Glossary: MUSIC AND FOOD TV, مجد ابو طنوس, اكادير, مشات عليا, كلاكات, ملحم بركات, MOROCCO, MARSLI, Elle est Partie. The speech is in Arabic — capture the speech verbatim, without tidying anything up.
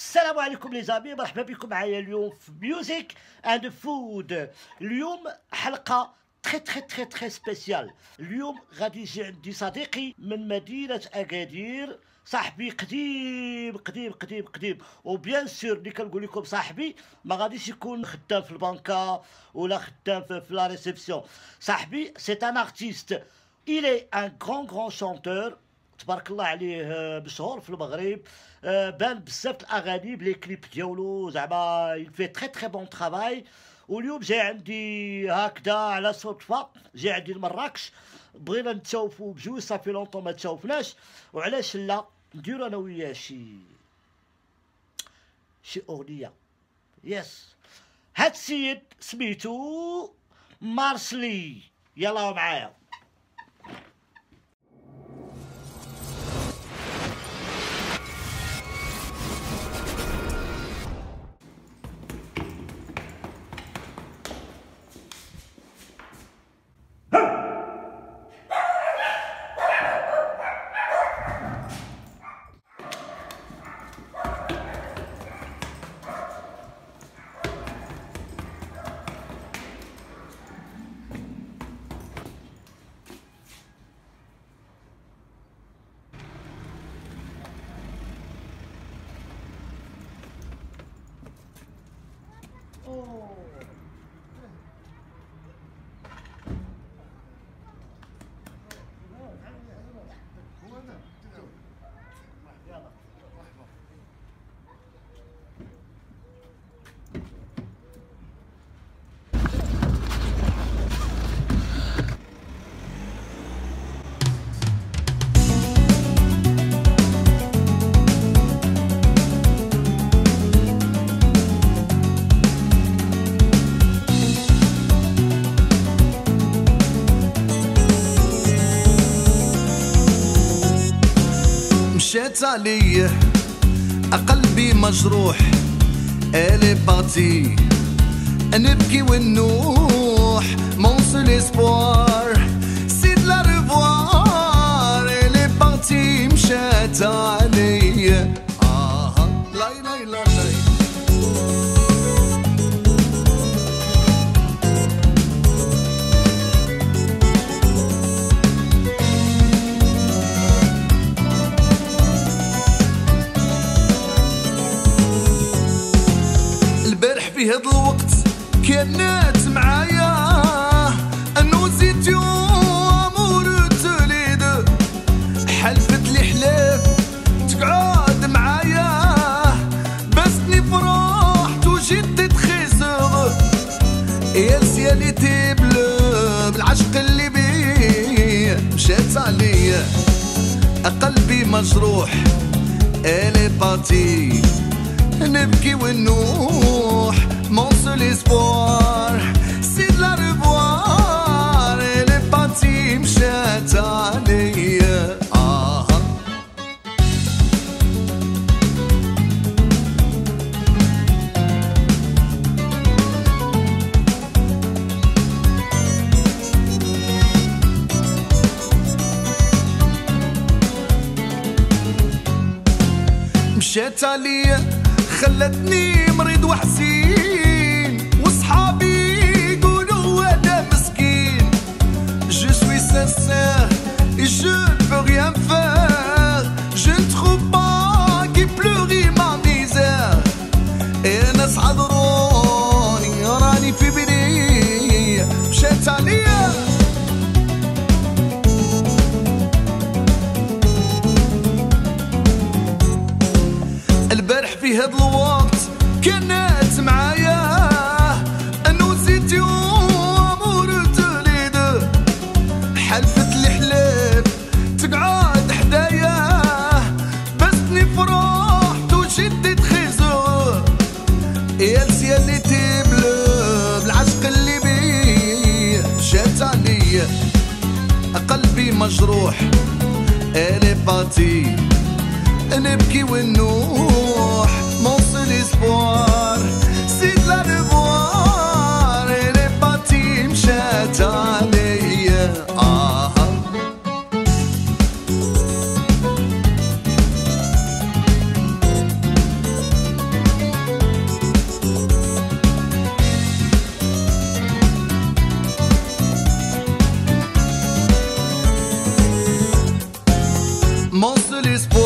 السلام عليكم لي زامي، مرحبا بكم معايا اليوم في ميوزيك اند فود. اليوم حلقه تري تري تري تري سبيسيال. اليوم غادي يجي عندي صديقي من مدينه اكادير، صاحبي قديم قديم قديم قديم، وبيان سور اللي كنقول لكم صاحبي ما غاديش يكون خدام في البنكه ولا خدام في لا ريسبسيون. صاحبي سي ان ارتيست، إلي ان غران غران شونتور، تبارك الله عليه، مشهور في المغرب، بان بزاف الاغاني بلي كليب ديالو، زعما يفي تري تري بون ترافاي. واليوم جاي عندي هكذا على صدفه، جاي عندي لمراكش، بغينا نتشوفو بجوج، صافي لونطون ما تشوفناش، وعلاش لا نديرو انا وياه شي شي اغنيه. يس، هاد السيد سميتو مارسلي، يلا معايا. مشيت عليه قلبي مجروح، الي بارتي نبكي ونوح، مون سول اسبوار سي دو لا ريفوار، الي بارتي مشيت عليه. آها لاي لاي لاي لاي. في هاد الوقت كانت معايا نوزيت يوم ورت لي دو، حلفت لي حلف تقعد معايا، بسني فرحت وجدت خسر يا سياليتي بلو، بالعشق اللي بيه مشات عليا قلبي مجروح، الي بارتي نبكي ونوح، مون سول اسبوار سي دو لا ريفوار، الي بارتي مشات عليا. آها مشات عليا خلتني مريض وحزين، وصحابي يقولوا انا مسكين، جو سوي سانسير اي جو ne peux rien faire، je ne trouve pas qui pleurit ma misère، انا صعد روني راني في بني مشات عليا. في هاد الوقت كانت معايا نوزيت يوم ورد ليدو، حلفت لي حلف تقعد حدايا، بسني فرحت وجدت خيزور يا اللي تبلو، بالعشق اللي بيه مشات عليا قلبي مجروح، الي بارتي نبكي ونوح، مون سول اسبوار سي دو لا ريفوار، الي بارتي مشات عليا. آها this point.